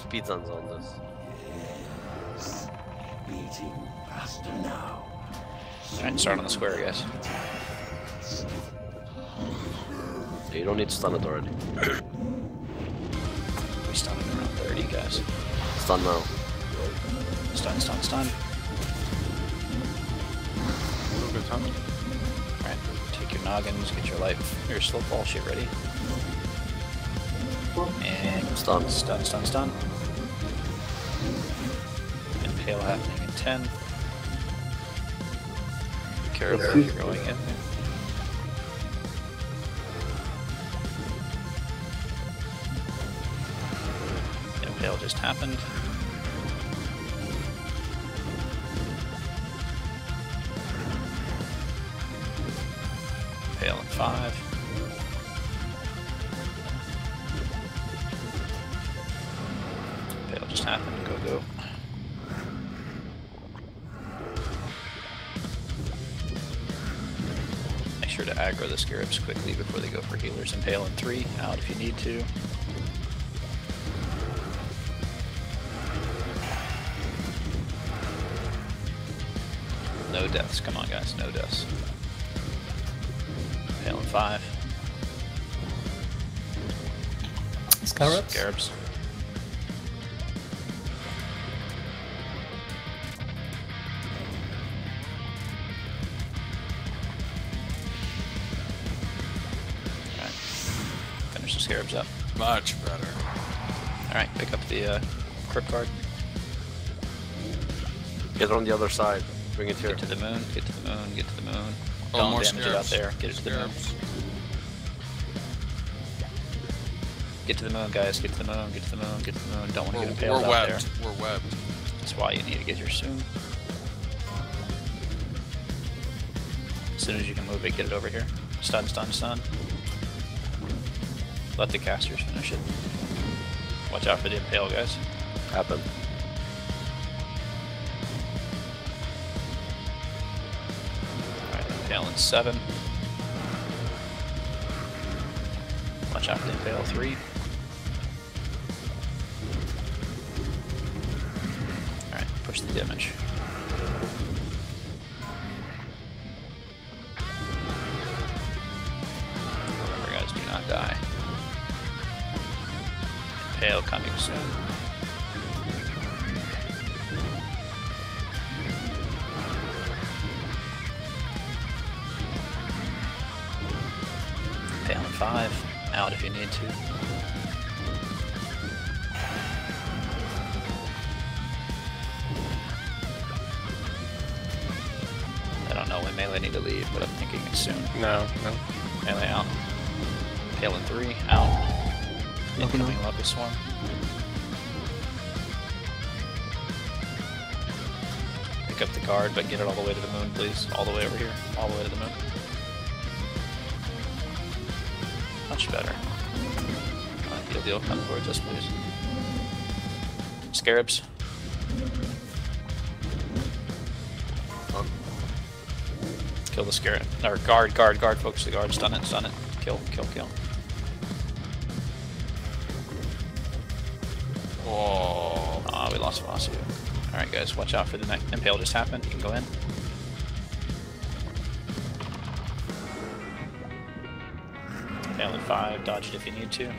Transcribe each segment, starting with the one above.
speedruns on this. Yes. Beating faster now. Alright, start on the square, guys. So you don't need to stun it already. We stun it around 30, guys. Stun now. Stun. Alright, take your noggins, get your life, your slow ball shit ready. And stun. Impale happening in 10. Be careful if you're going in. Impale just happened. Impale in 5. Happened. Go. Make sure to aggro the scarabs quickly before they go for healers. Impale in 3, out if you need to. No deaths, come on guys, no deaths. Impale in 5. Scarabs. Scarabs up. Much better. Alright, pick up the crypt card. Get it on the other side. Bring it here. Get to the moon, get to the moon. Oh, don't more damage it out there. Get it to scarabs. The moon. Get to the moon, guys. Get to the moon. Don't want to get impaled out there. We're webbed. That's why you need to get here soon. As soon as you can move it, get it over here. Stun. Let the casters finish it. Watch out for the impale, guys. Happened. Alright, impale in 7. Watch out for the impale 3. Alright, push the damage. Remember guys, do not die. Impale coming soon. Impale in 5, out if you need to. I don't know when melee need to leave, but I'm thinking it's soon. No. Melee out. Impale in 3, out. Incoming Locust Swarm. Pick up the guard, but get it all the way to the moon, please. All the way over here. All the way to the moon. Much better. Deal. Come towards us, please. Scarabs. Kill the scarab. Or guard. Focus the guard. Stun it. Kill. We lost Vossia. Alright guys, watch out for the next impale just happened. You can go in. Impale in 5, dodge it if you need to.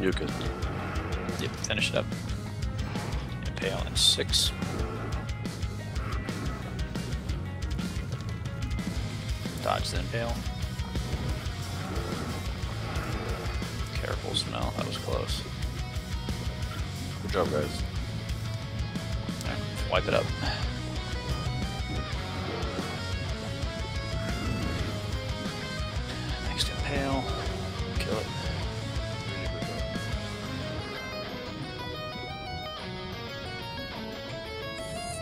You're good. Yep, finish it up. Impale in 6. Dodge the impale. Terrible smell, that was close. Good job, guys. Alright, wipe it up. Next impale. Kill it.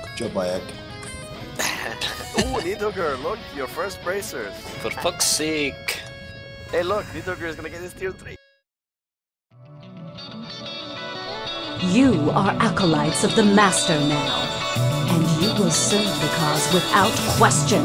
Good job, Bayek. Ooh, Nidhogger, look, your first bracers. For fuck's sake. Hey, look, Nidhogger is gonna get his tier 3. You are acolytes of the Master now, and you will serve the cause without question.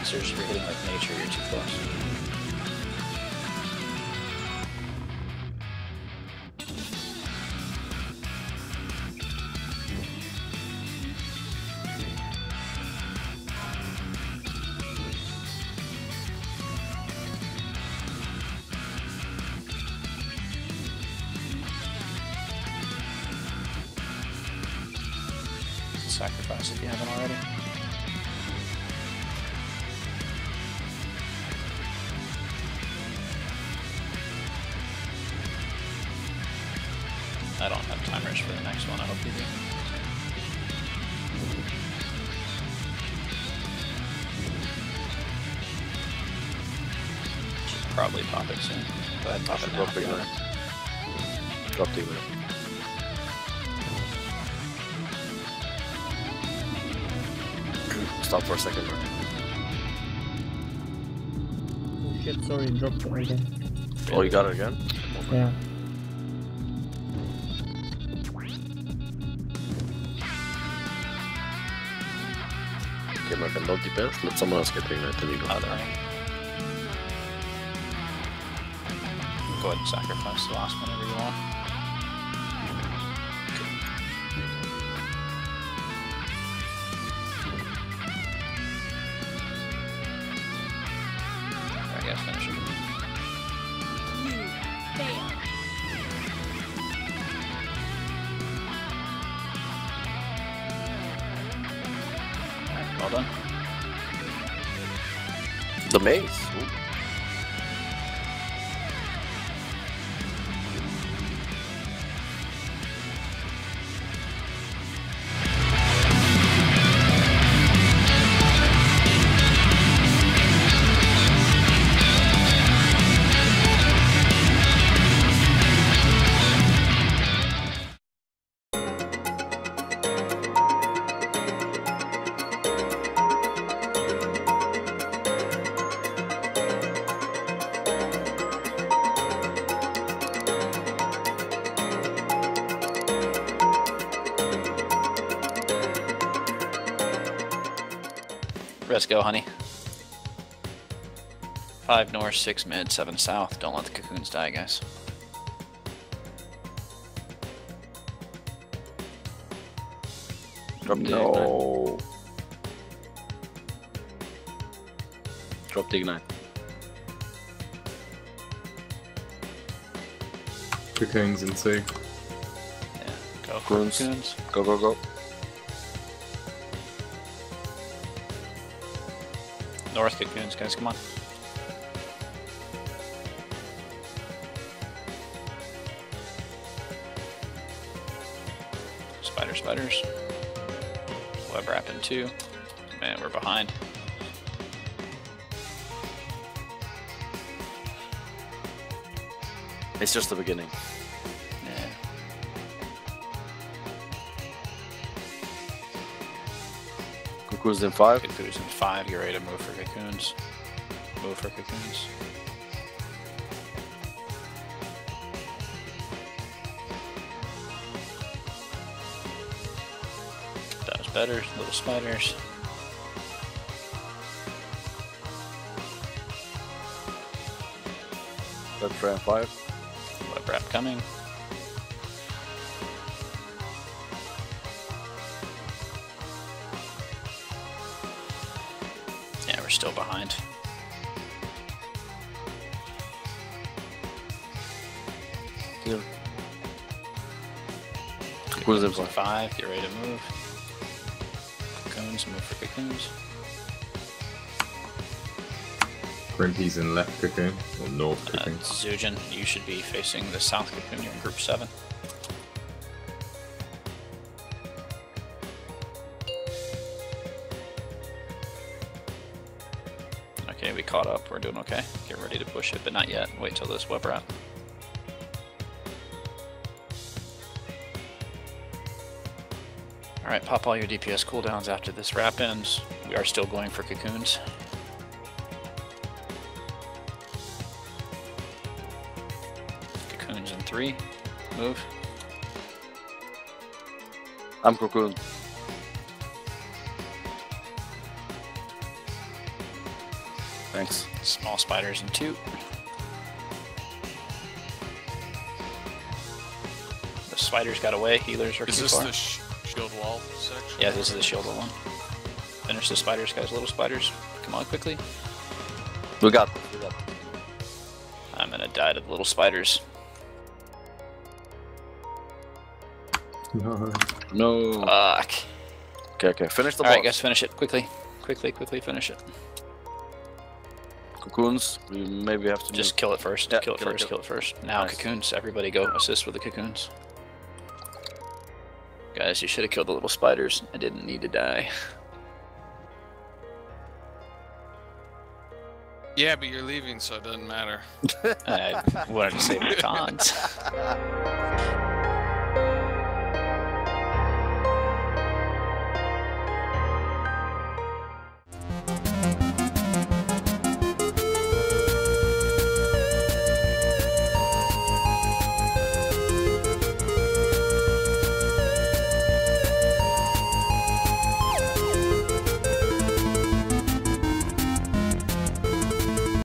masters. If you're hitting like nature, you're too close. Sacrifice if you haven't already. I don't have timers for the next one, I hope you do. Should probably pop it soon. Go ahead, pop it now. Drop the wheel. Stop for a second. Oh shit, sorry, dropped it again. Oh, you got it again? Yeah. Okay, my friend, don't depend. Let someone else get ignited. You go. Oh, right. Go ahead and sacrifice the last one whenever you want. The maze. Ooh. Let's go, honey. 5 north, 6 mid, 7 south. Don't let the cocoons die, guys. Drop the ignite. Drop the ignite. Cocoons in C. Yeah, go cocoons. Go, go, go. North cocoons, guys, come on. Spider, spiders. Web wrapping too. Man, we're behind. It's just the beginning. Cocoons in 5. Cocoons in 5, you're ready to move for cocoons. Move for cocoons. That was better, little spiders. Web wrap 5. Web wrap coming. Still behind. Yeah. Cocoons in 5, get ready to move. Cocoons, move for cocoons. Grimpy's in left cocoon, or north cocoon. Zujin, you should be facing the south cocoon, you're in group 7. Okay, we caught up, we're doing okay. Get ready to push it, but not yet. Wait till this web wrap. Alright, pop all your DPS cooldowns after this wrap ends. We are still going for cocoons. Cocoons in 3. Move. I'm cocoon. Thanks. Small spiders in 2. The spiders got away, healers are too far. Is this the shield wall section? Yeah, this is the shield wall one. Finish the spiders, guys, little spiders. Come on, quickly. We got them. I'm gonna die to the little spiders. No. No. Fuck. Okay, okay, finish the boss. Alright, guys, finish it. Quickly. Quickly, quickly finish it. Cocoons, we maybe have to just kill it first. Yeah, kill it first. Now nice. Cocoons, everybody go assist with the cocoons. Guys, you should have killed the little spiders. I didn't need to die. Yeah, but you're leaving, so it doesn't matter. I wanted to save my cons.